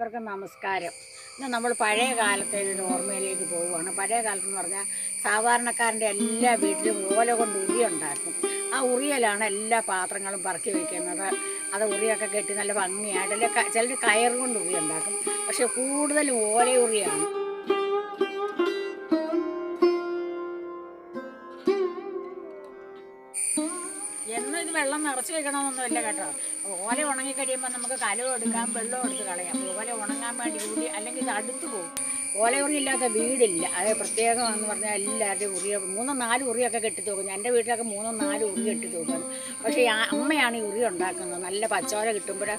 ഇവർക്ക് നമസ്കാരം. ഇന്ന് നമ്മൾ പഴയ കാലത്തെ ഒരു ഓർമ്മയിലേക്ക് പോവുകയാണ്. പഴയ കാലത്ത് എന്ന് പറഞ്ഞാൽ സാധാരണക്കാരൻ്റെ എല്ലാ വീട്ടിലും ഓല കൊണ്ട് ഉരി ഉണ്ടാക്കും. ആ ഉറിയിലാണ് എല്ലാ പാത്രങ്ങളും പറക്കി വയ്ക്കുന്നത്. അത് ഉറിയൊക്കെ കെട്ടി നല്ല ഭംഗിയായിട്ട് ചിലർ കയർ കൊണ്ട് ഉറി ഉണ്ടാക്കും. പക്ഷെ കൂടുതലും ഓലയുറിയാണ്. എന്നും ഇത് വെള്ളം നിറച്ച് വെക്കണമെന്നൊന്നുമില്ല കേട്ടോ. ഓല ഉണങ്ങി കഴിയുമ്പോൾ നമുക്ക് കലവും എടുക്കാം, വെള്ളം എടുത്ത് കളയാം. ഓല ഉണങ്ങാൻ വേണ്ടി കൂടി അല്ലെങ്കിൽ ഇത് അടുത്ത് പോകും. ഓലയുറിയില്ലാത്ത വീടില്ല. അത് പ്രത്യേകം എന്ന് പറഞ്ഞാൽ എല്ലാവരുടെയും ഉറിയ 3-4 ഉറിയൊക്കെ കെട്ടിത്തൂക്കുന്നു. എൻ്റെ വീട്ടിലൊക്കെ 3-4 ഉറി കെട്ടിത്തൂക്കുന്നു. പക്ഷേ അമ്മയാണ് ഈ ഉറി ഉണ്ടാക്കുന്നത്. നല്ല പച്ചോല കിട്ടുമ്പോൾ,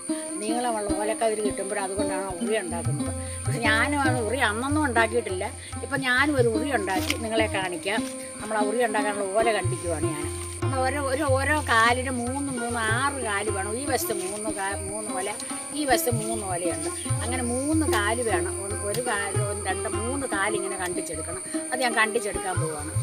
നീളമുള്ള ഓലക്കതിർ കിട്ടുമ്പോൾ അതുകൊണ്ടാണ് ഉറി ഉണ്ടാക്കുന്നത്. പക്ഷെ ഞാനും ആ ഉറി അന്നൊന്നും ഉണ്ടാക്കിയിട്ടില്ല. ഇപ്പം ഞാനും ഒരു ഉറി ഉണ്ടാക്കി നിങ്ങളെ കാണിക്കാം. നമ്മൾ ആ ഉറി ഉണ്ടാക്കാനുള്ള ഓല കണ്ടിക്കുവാണ് ഞാൻ. ഓരോ കാലിന് 3-6 കാല് വേണം. ഈ വശത്ത് 3 ഓല, ഈ വശത്ത് 3 ഓലയുണ്ട്. അങ്ങനെ 3 കാല് വേണം. ഒരു കാല് 2-3 കാല് ഇങ്ങനെ കണ്ടിച്ചെടുക്കണം. അത് ഞാൻ കണ്ടിച്ചെടുക്കാൻ പോവാണ്.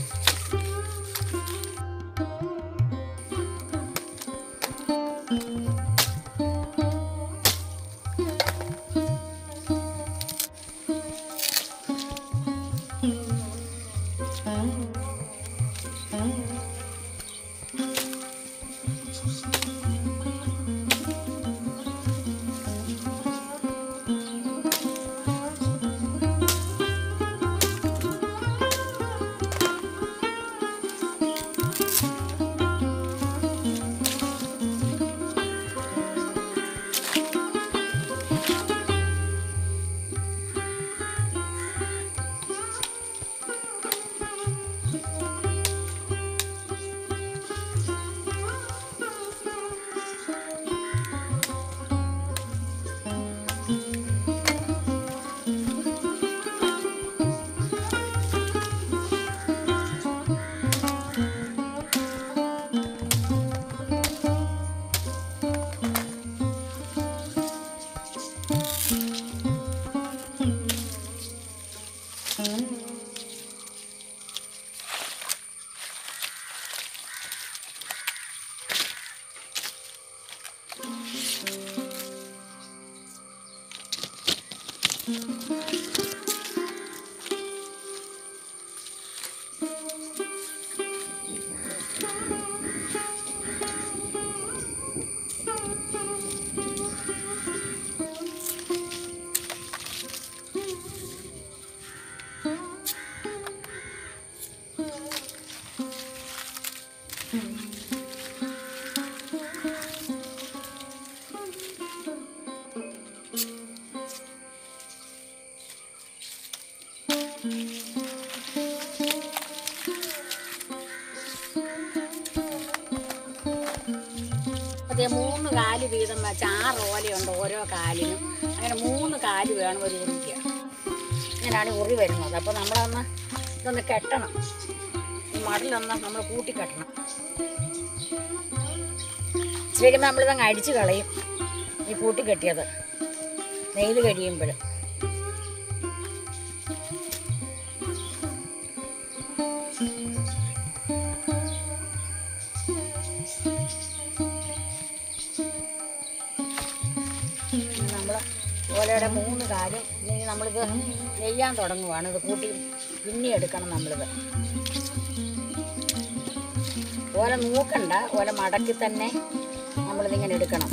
അതേ 3 കാല് വീതം വെച്ച് 6 ഓലയുണ്ട് ഓരോ കാലിനും. അങ്ങനെ 3 കാല് വേണം ഒരു ഉറിക്ക്. ഇങ്ങനെയാണ് ഉറി വരുന്നത്. അപ്പോൾ നമ്മളൊന്ന് ഇതൊന്ന് കെട്ടണം. ഈ മടലൊന്ന് നമ്മൾ കൂട്ടിക്കെട്ടണം. ശരിക്കും നമ്മളിതങ്ങ് അടിച്ച് കളയും ഈ കൂട്ടിക്കെട്ടിയത് നെയ്ത് കഴിയുമ്പോൾ. ഓലയുടെ 3 കാലും ഇനി നമ്മളിത് നെയ്യാൻ തുടങ്ങുവാണ്. ഇത് കൂട്ടി പിന്നെ എടുക്കണം. നമ്മളിത് ഓല നോക്കണ്ട, ഓല മടക്കി തന്നെ നമ്മളിതിങ്ങനെ എടുക്കണം.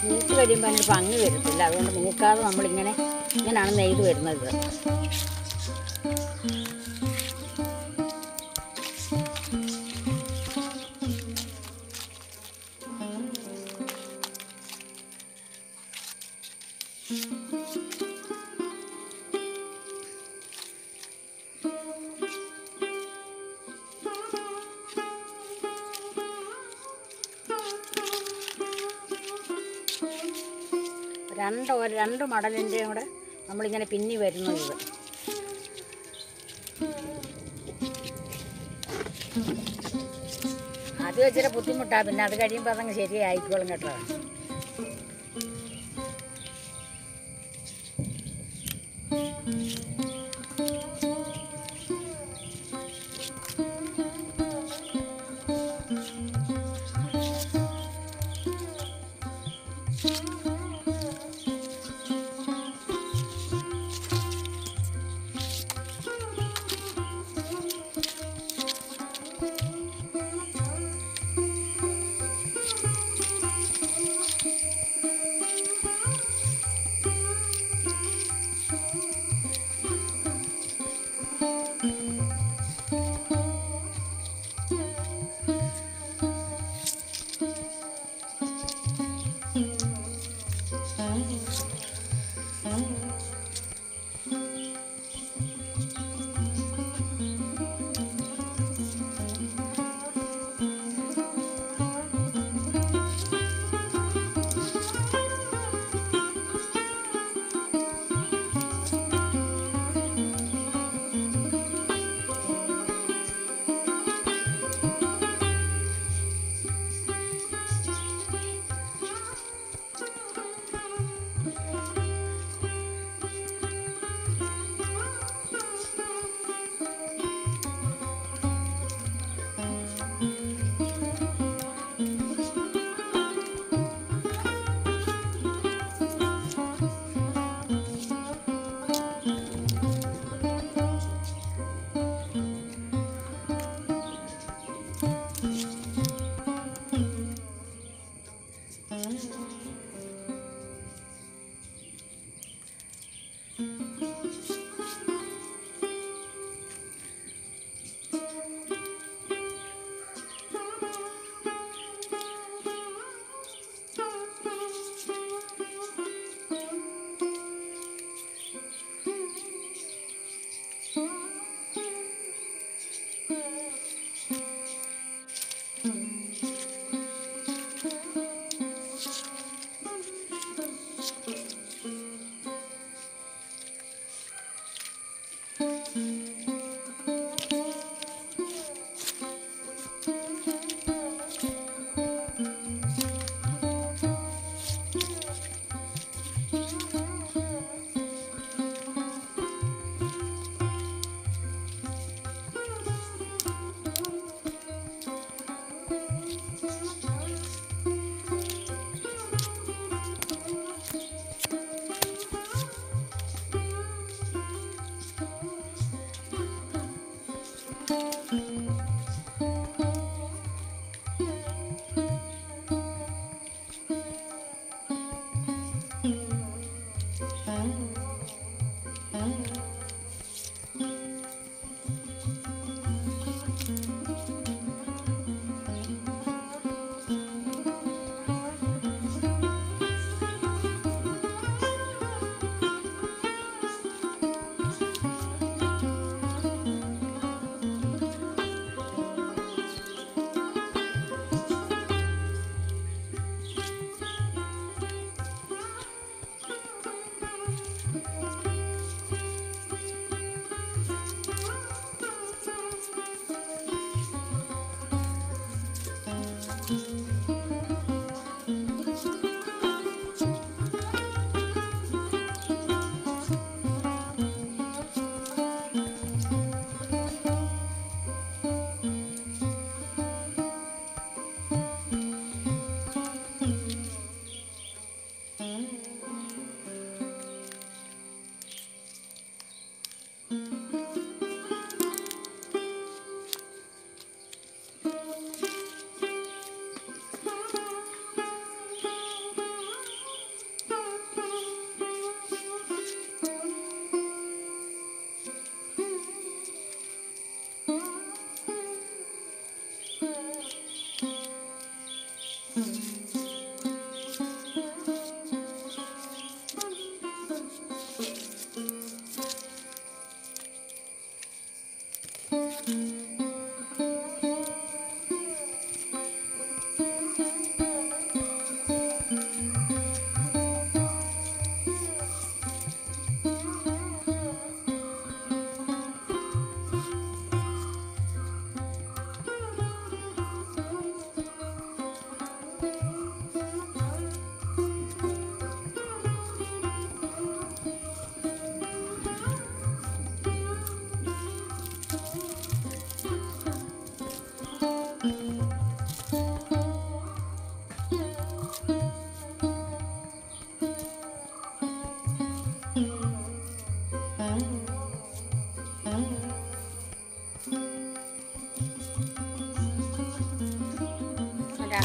കഴിയുമ്പോൾ അതിന് ഭംഗി വരത്തില്ല. അതുകൊണ്ട് മൂക്കാതെ നമ്മളിങ്ങനെ ഇങ്ങനെയാണ് നെയ്ത് വരുന്നത്. രണ്ട് മടലിൻ്റെയും കൂടെ നമ്മളിങ്ങനെ പിന്നി വരുന്നത് ഇത്. ആദ്യം ഇച്ചിരി ബുദ്ധിമുട്ടാണ്, പിന്നെ അത് കഴിയുമ്പോൾ അതങ്ങ് ശരിയായിക്കോളും കേട്ടോ.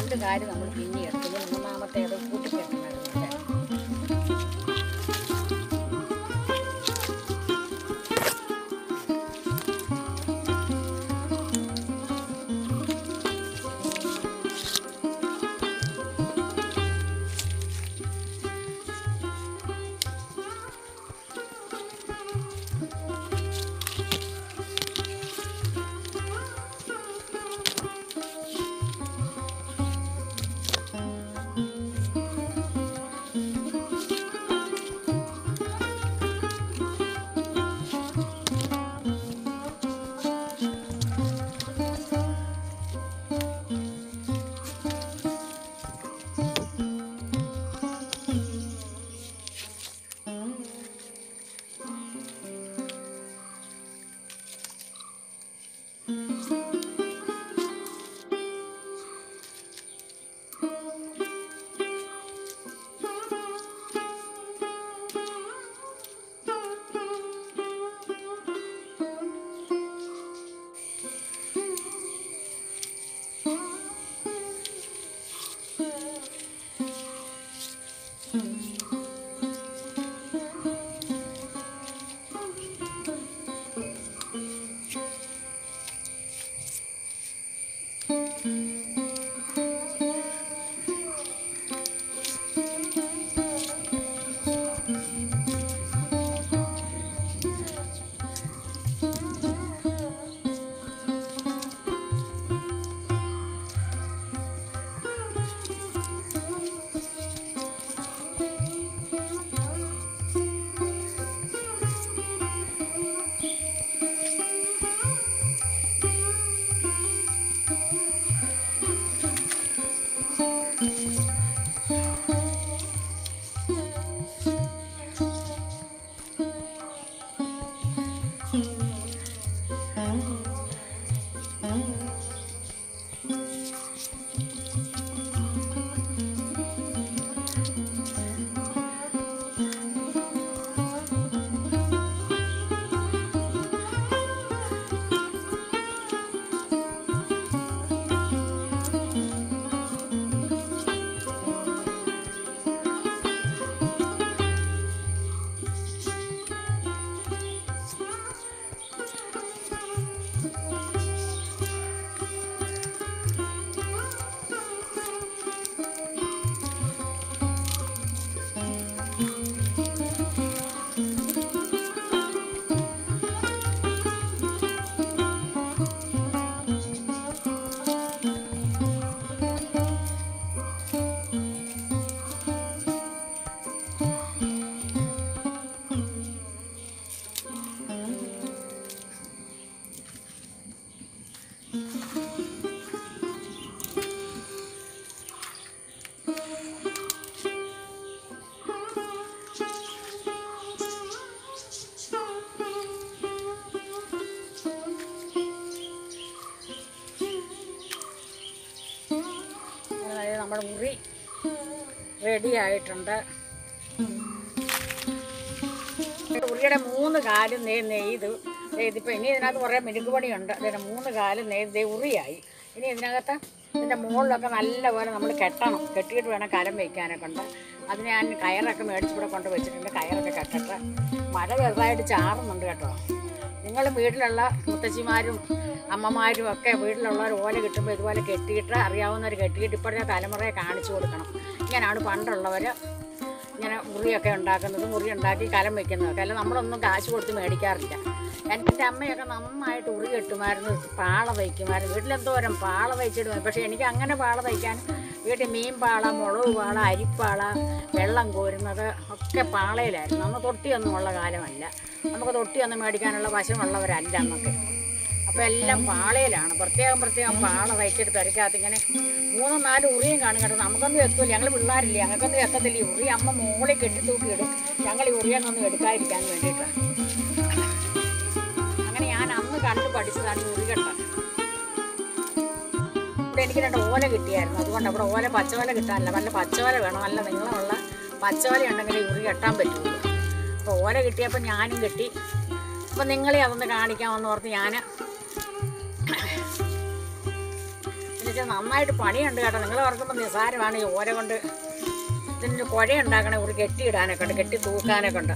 രണ്ട് കാര്യം നമ്മൾ പിന്നെ എടുത്തത് മൂന്നാമത്തേത് കൂട്ടിച്ചേർക്കണമായിരുന്നു. നമ്മുടെ മുറി റെഡി ആയിട്ടുണ്ട്. മുറിയുടെ മൂന്ന് കാലും നെയ്ത് ഇതിപ്പോൾ ഇനി ഇതിനകത്ത് കുറേ മിനുക്ക് പണിയുണ്ട്. അതിൻ്റെ മൂന്ന് കാലും നെയ്ത് ഉറിയായി. ഇനി ഇതിനകത്ത് ഇതിൻ്റെ മുകളിലൊക്കെ നല്ലപോലെ നമ്മൾ കെട്ടണം. കെട്ടിയിട്ട് വേണം കരം വയ്ക്കാനൊക്കെ ഉണ്ട്. അത് ഞാൻ കയറൊക്കെ മേടിച്ചിവിടെ കൊണ്ട് വെച്ചിട്ടുണ്ട്. കയറൊക്കെ കെട്ടിട്ട് മഴ ചെറുതായിട്ട് ചാറുന്നുണ്ട് കേട്ടോ. നിങ്ങൾ വീട്ടിലുള്ള മുത്തശ്ശിമാരും അമ്മമാരും ഒക്കെ വീട്ടിലുള്ളവർ ഓല കിട്ടുമ്പോൾ ഇതുപോലെ കെട്ടിയിട്ട് അറിയാവുന്നവർ കെട്ടിയിട്ട് ഇപ്പോഴത്തെ തലമുറയെ കാണിച്ചു കൊടുക്കണം. ഇങ്ങനെയാണ് പണ്ടുള്ളവർ ഇങ്ങനെ മുറിയൊക്കെ ഉണ്ടാക്കുന്നത്, മുറി ഉണ്ടാക്കി കലം വയ്ക്കുന്നതൊക്കെ. അല്ല നമ്മളൊന്നും കാശ് കൊടുത്ത് മേടിക്കാറില്ല. എൻ്റെ അമ്മയൊക്കെ നന്നായിട്ട് ഉറി കെട്ടുമായിരുന്നു, പാള വയ്ക്കുമായിരുന്നു. വീട്ടിലെന്തോരം പാള വയ്ച്ചിടുമായിരുന്നു. പക്ഷേ എനിക്ക് അങ്ങനെ പാള വയ്ക്കാൻ വീട്ടിൽ മീൻ പാള, മുളക് പാള, അരിപ്പാള, വെള്ളം കോരുന്നത് ഒക്കെ പാളയിലായിരുന്നു. നമ്മൾ തൊട്ടിയൊന്നുമുള്ള കാലമല്ല, നമുക്ക് തൊട്ടിയൊന്നും മേടിക്കാനുള്ള വശമുള്ളവരല്ല എന്നൊക്കെ. അപ്പോൾ എല്ലാം പാളയിലാണ്. പ്രത്യേകം പ്രത്യേകം പാള വയ്ച്ചിട്ട് പെരക്കകത്ത് ഇങ്ങനെ മൂന്നും നാലും ഉറിയും കാണും കേട്ടോ. നമുക്കൊന്നും എത്തില്ല, ഞങ്ങൾ പിള്ളേരില്ല, ഞങ്ങൾക്കൊന്നും എത്തത്തില്ല. ഈ ഉറി അമ്മ മോളിൽ കെട്ടിത്തൂക്കി ഇടും, ഞങ്ങൾ ഈ ഉറിയൊന്നും എടുക്കാതിരിക്കാൻ വേണ്ടിയിട്ട്. അങ്ങനെ ഞാൻ അന്ന് കണ്ടു പഠിച്ചതാണ് ഈ ഉറി കെട്ടാൻ. ഇവിടെ എനിക്ക് രണ്ട് ഓല കിട്ടിയായിരുന്നു. അതുകൊണ്ട് അവിടെ ഓല പച്ചവല കിട്ടാനില്ല. നല്ല പച്ചവല വേണം, നല്ല നീളമുള്ള പച്ചവല ഉണ്ടെങ്കിൽ ഈ ഉറി കെട്ടാൻ പറ്റുള്ളൂ. അപ്പോൾ ഓല കിട്ടിയപ്പോൾ ഞാനും കെട്ടി. അപ്പോൾ നിങ്ങളെ അതൊന്ന് കാണിക്കാമെന്ന് ഓർത്ത് ഞാൻ പക്ഷേ നന്നായിട്ട് പണിയുണ്ട് കേട്ടോ. നിങ്ങൾ ഓർക്കുമ്പോൾ നിസാരമാണ് ഈ ഓര കൊണ്ട് ഇതിന് കുഴ ഉണ്ടാക്കണേ, ഒരു കെട്ടിയിടാനൊക്കെ ഉണ്ട്, കെട്ടി തൂക്കാനൊക്കെ ഉണ്ട്.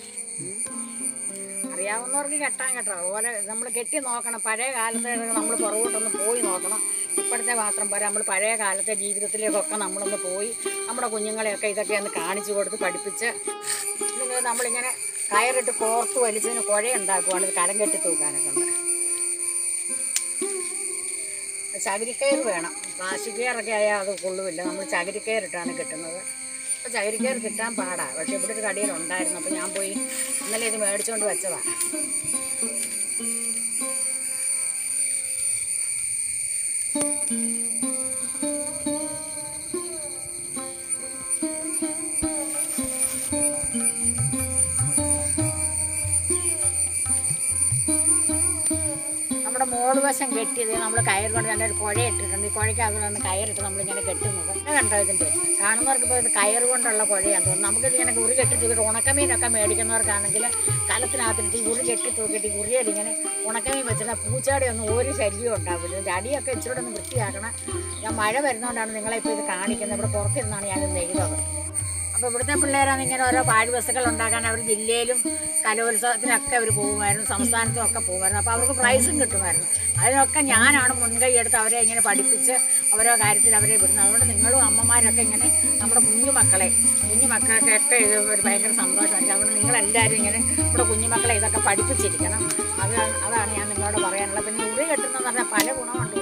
അറിയാവുന്നവർക്ക് കെട്ടാൻ കേട്ടോ. അതുപോലെ നമ്മൾ കെട്ടി നോക്കണം. പഴയ കാലത്തെ നമ്മൾ പുറകോട്ടൊന്ന് പോയി നോക്കണം. ഇപ്പോഴത്തെ മാത്രം പോരാ, നമ്മൾ പഴയ കാലത്തെ ജീവിതത്തിലേക്കൊക്കെ നമ്മളൊന്ന് പോയി നമ്മുടെ കുഞ്ഞുങ്ങളെയൊക്കെ ഇതൊക്കെ ഒന്ന് കാണിച്ചു കൊടുത്ത് പഠിപ്പിച്ച്. നമ്മളിങ്ങനെ കയറിട്ട് കോർത്ത് വലിച്ചതിന് കുഴ ഉണ്ടാക്കുവാണ്. ഇത് കരം കെട്ടി തൂക്കാനൊക്കെ ഉണ്ട്. ചകിരിക്കയർ വേണം. പ്ലാസ്റ്റിക് കയറൊക്കെ ആയാൽ അത് കൊള്ളുമില്ല. നമ്മൾ ചകിരിക്കയറിട്ടാണ് കിട്ടുന്നത്. അപ്പോൾ ചകിരിക്കയർ കിട്ടാൻ പാടാണ്. പക്ഷേ ഇവിടെ ഒരു കടയിലുണ്ടായിരുന്നു. അപ്പോൾ ഞാൻ പോയി ഇന്നലെ ഇത് മേടിച്ചുകൊണ്ട് വെച്ചതാണ്. മോളുവശം കെട്ടിയത് നമ്മൾ കയർ കൊണ്ട് തന്നെ ഒരു കുഴ ഇട്ടിട്ടുണ്ട്. ഈ കുഴയ്ക്ക് അതുകൊണ്ട് കയറിട്ട് നമ്മളിങ്ങനെ കെട്ടുന്നത് കണ്ടോ. ഇതിൻ്റെ കാണുന്നവർക്ക് ഇപ്പോൾ ഇത് കയർ കൊണ്ടുള്ള കുഴയാണ് തോന്നുന്നത്. നമുക്കിതിങ്ങനെ ഉറി കെട്ടി തൂക്കിയിട്ട് ഉണക്കമീനൊക്കെ മേടിക്കുന്നവർക്കാണെങ്കിൽ കലത്തിനകത്തിട്ട് ഈ ഉറി കെട്ടി തൂക്കിയിട്ട് ഈ ഉറിയിലിങ്ങനെ ഉണക്കമീൻ വെച്ചിട്ട് പൂച്ചാടിയൊന്നും ഒരു ശല്യം ഉണ്ടാവില്ല. ഇതിൻ്റെ അടിയൊക്കെ ഇച്ചിരൂടെ ഒന്ന് വൃത്തിയാക്കണം. ഞാൻ മഴ വരുന്നതുകൊണ്ടാണ് നിങ്ങളെ ഇപ്പോൾ ഇത് കാണിക്കുന്നത്. ഇവിടെ പുറത്തിരുന്നാണ് ഞാനിത് നെയ്തത്. അപ്പോൾ ഇവിടുത്തെ പിള്ളേരാണ് ഇങ്ങനെ ഓരോ പാഴ്വസ്തുക്കൾ ഉണ്ടാക്കാൻ. അവർ ജില്ലയിലും കലോത്സവത്തിനൊക്കെ അവർ പോകുമായിരുന്നു, സംസ്ഥാനത്തും ഒക്കെ പോകുമായിരുന്നു. അപ്പോൾ അവർക്ക് പ്രൈസും കിട്ടുമായിരുന്നു. അതിനൊക്കെ ഞാനാണ് മുൻകൈ എടുത്ത് അവരെ ഇങ്ങനെ പഠിപ്പിച്ച് ഓരോ കാര്യത്തിൽ അവരെ വിടുന്നത്. അതുകൊണ്ട് നിങ്ങളും അമ്മമാരൊക്കെ ഇങ്ങനെ നമ്മുടെ കുഞ്ഞുമക്കൾക്കൊക്കെ ഇത് ഒരു ഭയങ്കര സന്തോഷമായിരിക്കും. അതുകൊണ്ട് നിങ്ങളെല്ലാവരും ഇങ്ങനെ നമ്മുടെ കുഞ്ഞുമക്കളെ ഇതൊക്കെ പഠിപ്പിച്ചിരിക്കണം. അതാണ് ഞാൻ നിങ്ങളോട് പറയാനുള്ളത്. പിന്നെ ഉറി കെട്ടുന്നതെന്ന് പറഞ്ഞാൽ പല ഗുണമുണ്ട്.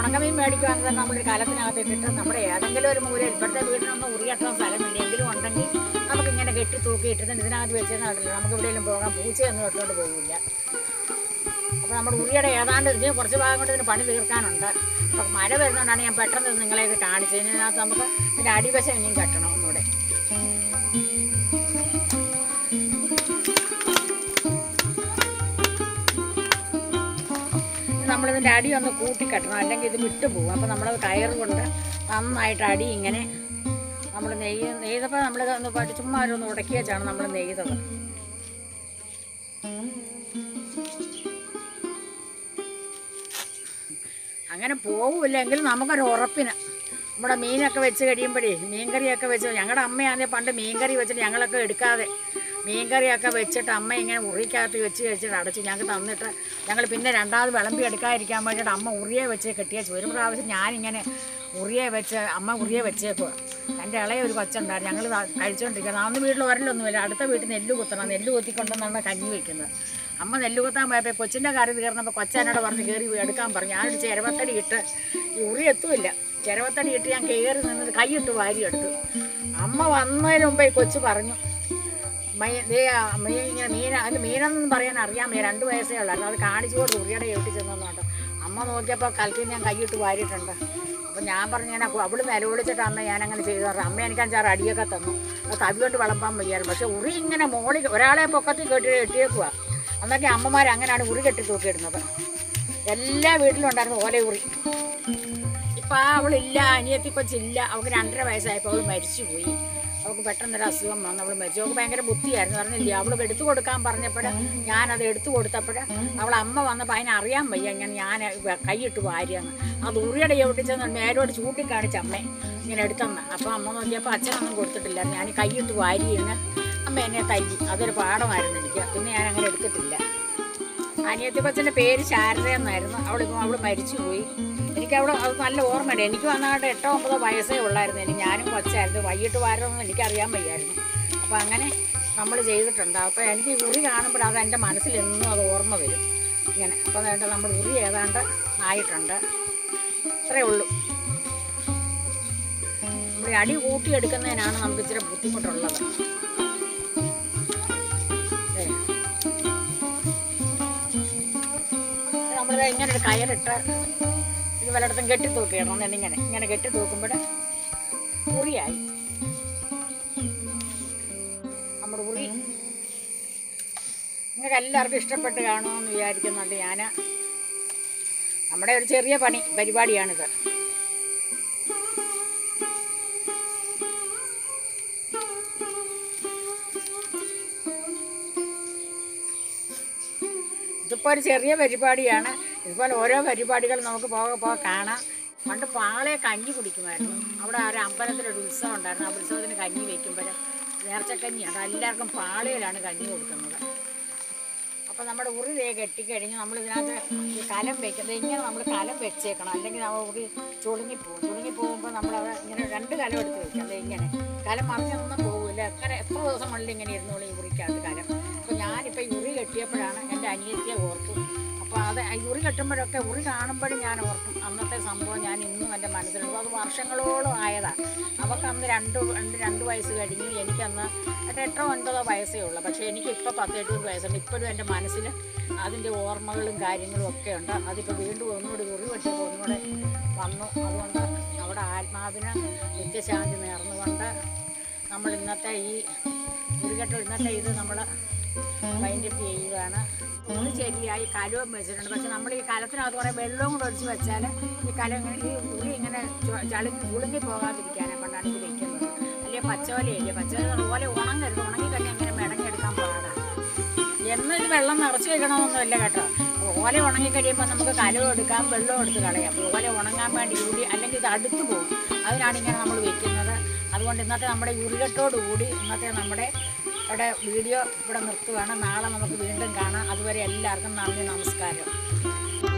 ഉണക്കമീൻ മേടിക്കുകയാണെങ്കിൽ തന്നെ നമ്മളൊരു കാലത്തിനകത്ത് ഇട്ടിട്ട് നമ്മുടെ ഏതെങ്കിലും ഒരു മൂല ഇപ്പോഴത്തെ വീട്ടിനൊന്നും ഉറികെട്ടാൻ സ്ഥലമില്ലെങ്കിലും ഉണ്ടെങ്കിൽ നമുക്കിങ്ങനെ കെട്ടി തൂക്കി ഇട്ടിട്ട് ഇതിനകത്ത് വെച്ചാൽ നടക്കില്ല. നമുക്ക് എവിടെയെങ്കിലും പോകാം, പൂച്ചയൊന്നും ഇട്ടുകൊണ്ട് പോകില്ല. അപ്പോൾ നമ്മുടെ ഉറിയുടെ ഏതാണ്ട് ഇതിന് കുറച്ച് ഭാഗം കൊണ്ട് ഇതിന് പണി തീർക്കാനുണ്ട്. അപ്പം മഴ വരുന്നതുകൊണ്ടാണ് ഞാൻ പെട്ടെന്ന് നിങ്ങളെ ഇത് കാണിച്ചത്. ഇതിനകത്ത് നമുക്ക് ഇതിൻ്റെ അടിവശം ഇനിയും കെട്ടണം ഒന്നുകൂടെ. നമ്മളിതിൻ്റെ അടി ഒന്ന് കൂട്ടിക്കെട്ടണം, അല്ലെങ്കിൽ ഇത് വിട്ടുപോകും. അപ്പോൾ നമ്മളത് കയർ കൊണ്ട് നന്നായിട്ട് അടി ഇങ്ങനെ നമ്മൾ നെയ്തപ്പോൾ നമ്മളിത് ഒന്ന് ചുമ്മാരൊന്ന് ഉടക്കി വെച്ചാണ് നമ്മൾ നെയ്തത്. അങ്ങനെ പോകില്ലെങ്കിൽ നമുക്കൊരു ഉറപ്പിന് നമ്മുടെ മീനൊക്കെ വെച്ച് കഴിയുമ്പോഴേ, മീൻകറിയൊക്കെ വെച്ച് ഞങ്ങളുടെ അമ്മയാണെങ്കിൽ പണ്ട് മീൻകറി വെച്ചിട്ട് ഞങ്ങളൊക്കെ എടുക്കാതെ മീൻകറിയൊക്കെ വെച്ചിട്ട് അമ്മ ഇങ്ങനെ ഉറിക്കകത്ത് വെച്ച് കഴിച്ചിട്ട് അടച്ച് ഞങ്ങൾക്ക് തന്നിട്ട് ഞങ്ങൾ പിന്നെ രണ്ടാമത് വിളമ്പി എടുക്കാതിരിക്കാൻ വേണ്ടിയിട്ട് അമ്മ ഉറിയെ വെച്ച് കെട്ടിയേച്ചു. ഒരു പ്രാവശ്യം ഞാനിങ്ങനെ ഉറിയെ വെച്ച് അമ്മ ഉറിയെ വെച്ചേക്കുക. എൻ്റെ ഇളയ ഒരു കൊച്ചുണ്ടായിരുന്നു. ഞങ്ങൾ കഴിച്ചുകൊണ്ടിരിക്കുന്നത്. അന്ന് വീട്ടിൽ ഒരലൊന്നുമില്ല. അടുത്ത വീട്ടിൽ നെല്ല് കുത്തണം, നെല്ല് കുത്തിക്കൊണ്ടെന്നാണ് കഞ്ഞി വയ്ക്കുന്നത്. അമ്മ നെല്ല് കുത്താൻ പോയപ്പോൾ കൊച്ചിൻ്റെ കറി തീർന്നപ്പോൾ കൊച്ചനോട് പറഞ്ഞ് കയറി എടുക്കാൻ പറഞ്ഞു. ഞാനൊരു ചിരവത്തടി ഇട്ട്, ഈ ഉറി എത്തുമില്ല, ചിരവത്തടി ഇട്ട് ഞാൻ കയറി നിന്നിട്ട് കൈയിട്ട് വാരിയെടുത്തു. അമ്മ വന്നതിന് മുമ്പേ കൊച്ചു പറഞ്ഞു, മീനെന്ന് പറയാൻ അറിയാൻ മേ 2 വയസ്സേ ഉള്ളായിരുന്നു. അത് കാണിച്ചു കൊടുത്തു. ഉറിയുടെ വീട്ടിൽ ചെന്നോട്ടോ. അമ്മ നോക്കിയപ്പോൾ കലത്തിൽ ഞാൻ കൈയിട്ട് വാരിയിട്ടുണ്ട്. അപ്പം ഞാൻ പറഞ്ഞു, ഞാൻ അവിടെ നിലവിളിച്ചിട്ട് അമ്മ ഞാനങ്ങനെ ചെയ്തു പറഞ്ഞു. അമ്മ എനിക്ക് 5-6 അടിയൊക്കെ തന്നു. അത് തവിയോട്ട് വിളമ്പാൻ വയ്യായിരുന്നു. പക്ഷേ ഉറി ഇങ്ങനെ മോളിൽ ഒരാളെ പൊക്കത്തിൽ കെട്ടിയേക്കുക. അന്നൊക്കെ അമ്മമാർ അങ്ങനെയാണ് ഉറി കെട്ടി തൂക്കിയിടുന്നത്. എല്ലാ വീട്ടിലും ഉണ്ടായിരുന്നു ഓലെ ഉറി. ഇപ്പം ആ അവളില്ല, അനിയത്തി കൊച്ചില്ല. അവൾക്ക് 2.5 വയസ്സായപ്പോൾ അവൾ മരിച്ചുപോയി. അവൾക്ക് പെട്ടെന്നൊരു അസുഖം വന്ന് അവൾ മരിച്ചു. അവൾക്ക് ഭയങ്കര ബുദ്ധിയായിരുന്നു. പറഞ്ഞില്ലേ, അവൾക്ക് എടുത്തു കൊടുക്കാൻ പറഞ്ഞപ്പോൾ ഞാനത് എടുത്തു കൊടുത്തപ്പോൾ അവൾ അമ്മ വന്നപ്പോൾ അതിനറിയാൻ വയ്യ ഇങ്ങനെ ഞാൻ കൈയിട്ട് വാരിയെന്ന്. അത് ഉറിയുടെ ഒട്ടിച്ചെന്ന് നേരോട് ചൂണ്ടിക്കാണിച്ച അമ്മേ ഇങ്ങനെ എടുത്തെന്ന്. അപ്പോൾ അമ്മ നോക്കിയപ്പോൾ അച്ഛനൊന്നും കൊടുത്തിട്ടില്ല. ഞാൻ കൈയിട്ട് വാരിയെന്ന് അമ്മ എന്നെ തല്ലി. അതൊരു പാഠമായിരുന്നു എനിക്ക്. പിന്നെ ഞാൻ അങ്ങനെ എടുത്തിട്ടില്ല. അനിയത്തി കൊച്ചിൻ്റെ പേര് ശാരദയെന്നായിരുന്നു. അവൾ മരിച്ചുപോയി. എനിക്കവിടെ അത് നല്ല ഓർമ്മയുണ്ട്. എനിക്ക് വന്നാകട്ടെ 8-9 വയസ്സേ ഉള്ളായിരുന്നു. എനിക്ക് ഞാനും കൊച്ചായിരുന്നു. വൈകിട്ട് വാരണമെന്ന് എനിക്കറിയാൻ വയ്യായിരുന്നു. അപ്പോൾ അങ്ങനെ നമ്മൾ ചെയ്തിട്ടുണ്ട്. അപ്പോൾ എനിക്ക് ഉറി കാണുമ്പോൾ അത് എൻ്റെ മനസ്സിലെന്നും അത് ഓർമ്മ വരും ഇങ്ങനെ. അപ്പോൾ വേണ്ട നമ്മൾ ഉറി ഏതാണ്ട് ആയിട്ടുണ്ട്. അത്രയേ ഉള്ളൂ. നമ്മൾ അടി കൂട്ടിയെടുക്കുന്നതിനാണ് നമുക്ക് ഇച്ചിരി ബുദ്ധിമുട്ടുള്ളത്. നമ്മളിത് ഇങ്ങനെ ഒരു കയറിട്ട് പലയിടത്തും കെട്ടി തൂക്കിയിടണം. ഇങ്ങനെ കെട്ടി തൂക്കുമ്പോൾ ഉറിയായി നമ്മുടെ ഉറി. നിങ്ങൾക്ക് എല്ലാവർക്കും ഇഷ്ടപ്പെട്ട് കാണുമെന്ന് വിചാരിക്കുന്നുണ്ട്. ഞാൻ നമ്മുടെ ഒരു ചെറിയ പരിപാടിയാണിത്. ഇതിപ്പോൾ ഒരു ചെറിയ പരിപാടിയാണ്. ഇതുപോലെ ഓരോ പരിപാടികൾ നമുക്ക് പോകെ പോകെ കാണാം. പണ്ട് പാളയെ കഞ്ഞി കുടിക്കുമായിരുന്നു. അവിടെ ഒരു അമ്പലത്തിലൊരു ഉത്സവം ഉണ്ടായിരുന്നു. ആ ഉത്സവത്തിന് കഞ്ഞി വയ്ക്കുമ്പോൾ നേർച്ചക്കഞ്ഞിയാണ് എല്ലാവർക്കും പാളയിലാണ് കഞ്ഞി കൊടുക്കുന്നത്. അപ്പോൾ നമ്മുടെ ഉറി വേ കെട്ടിക്കഴിഞ്ഞ് നമ്മൾ ഇതിനകത്ത് കലം വയ്ക്കുന്നത്. ഇങ്ങനെ നമ്മൾ കലം വെച്ചേക്കണം, അല്ലെങ്കിൽ നമ്മൾ ഉറി ചുളുങ്ങിപ്പോകും. ചുളുങ്ങിപ്പോകുമ്പോൾ നമ്മളത് ഇങ്ങനെ രണ്ട് കലം എടുത്ത് വയ്ക്കുന്നത്. ഇങ്ങനെ കലം മറിഞ്ഞൊന്നും പോകില്ല. അങ്ങനെ എത്ര ദിവസം ഉള്ളിൽ ഇങ്ങനെ ഇരുന്നോളൂ ഈ ഉറിക്കകത്ത് കലം. അപ്പോൾ ഞാനിപ്പോൾ ഉറി കെട്ടിയപ്പോഴാണ് എൻ്റെ അനിയത്തിയെ ഓർത്തു. അപ്പോൾ അത് ഉറി കെട്ടുമ്പോഴൊക്കെ ഉറി കാണുമ്പോഴും ഞാൻ ഓർക്കും അന്നത്തെ സംഭവം. ഞാൻ ഇന്നും എൻ്റെ മനസ്സിലുള്ളൂ. അത് വർഷങ്ങളോളം ആയതാണ്. അവൾക്ക് അന്ന് രണ്ട് വയസ്സ് കഴിഞ്ഞു. എനിക്കന്ന് 8 9 വയസ്സേ ഉള്ളൂ. പക്ഷേ എനിക്കിപ്പോൾ 18 വയസ്സുണ്ട്. ഇപ്പോഴും എൻ്റെ മനസ്സിൽ അതിൻ്റെ ഓർമ്മകളും കാര്യങ്ങളും ഒക്കെ ഉണ്ട്. അതിപ്പോൾ വീണ്ടും ഒന്നുകൂടി ഉറി കെട്ടിയപ്പോൾ ഒന്നുകൂടെ വന്നു. അതുകൊണ്ട് അവിടെ ആത്മാവിന് നിത്യശാന്തി നേർന്നുകൊണ്ട് നമ്മൾ ഇന്നത്തെ ഈ ഉറികെട്ട് ഇന്നത്തെ ഇത് നമ്മൾ വൈൻഡപ്പ് ചെയ്യുകയാണ്. മൂന്ന് ചെടിയായി കലവും വെച്ചിട്ടുണ്ട്. പക്ഷെ നമ്മൾ ഈ കലത്തിനകത്ത് കുറേ വെള്ളവും കൂടെ ഒഴിച്ച് വെച്ചാൽ ഈ കലം ഇങ്ങനെ ഈ ഉള്ളി ഇങ്ങനെ ചുളുങ്ങി പോകാതിരിക്കാനാണ് കൊണ്ടാണ് ഇത് വയ്ക്കുന്നത്. അല്ലെങ്കിൽ പച്ചോലയില്ലേ, പച്ചോല പോലെ ഉണങ്ങരുത്. ഉണങ്ങിക്കഴിഞ്ഞാൽ ഇങ്ങനെ മെടഞ്ഞെടുക്കാൻ പാടാണ്. എന്നൊരു വെള്ളം നിറച്ച് വയ്ക്കണമെന്നൊന്നുമില്ല കേട്ടോ. ഓല ഉണങ്ങിക്കഴിയുമ്പോൾ നമുക്ക് കലവും എടുക്കാം, വെള്ളവും എടുത്ത് കളയാം. ഓല ഉണങ്ങാൻ വേണ്ടി കൂടി, അല്ലെങ്കിൽ ഇത് അടുത്ത് പോകും. അതിനാണ് ഇങ്ങനെ നമ്മൾ വയ്ക്കുന്നത്. അതുകൊണ്ട് ഇന്നത്തെ നമ്മുടെ ഉറികെട്ടോടുകൂടി ഇന്നത്തെ നമ്മുടെ ഇവിടെ വീഡിയോ ഇവിടെ നിർത്തുകയാണ്. നാളെ നമുക്ക് വീണ്ടും കാണാം. അതുവരെ എല്ലാവർക്കും നന്ദി, നമസ്കാരം.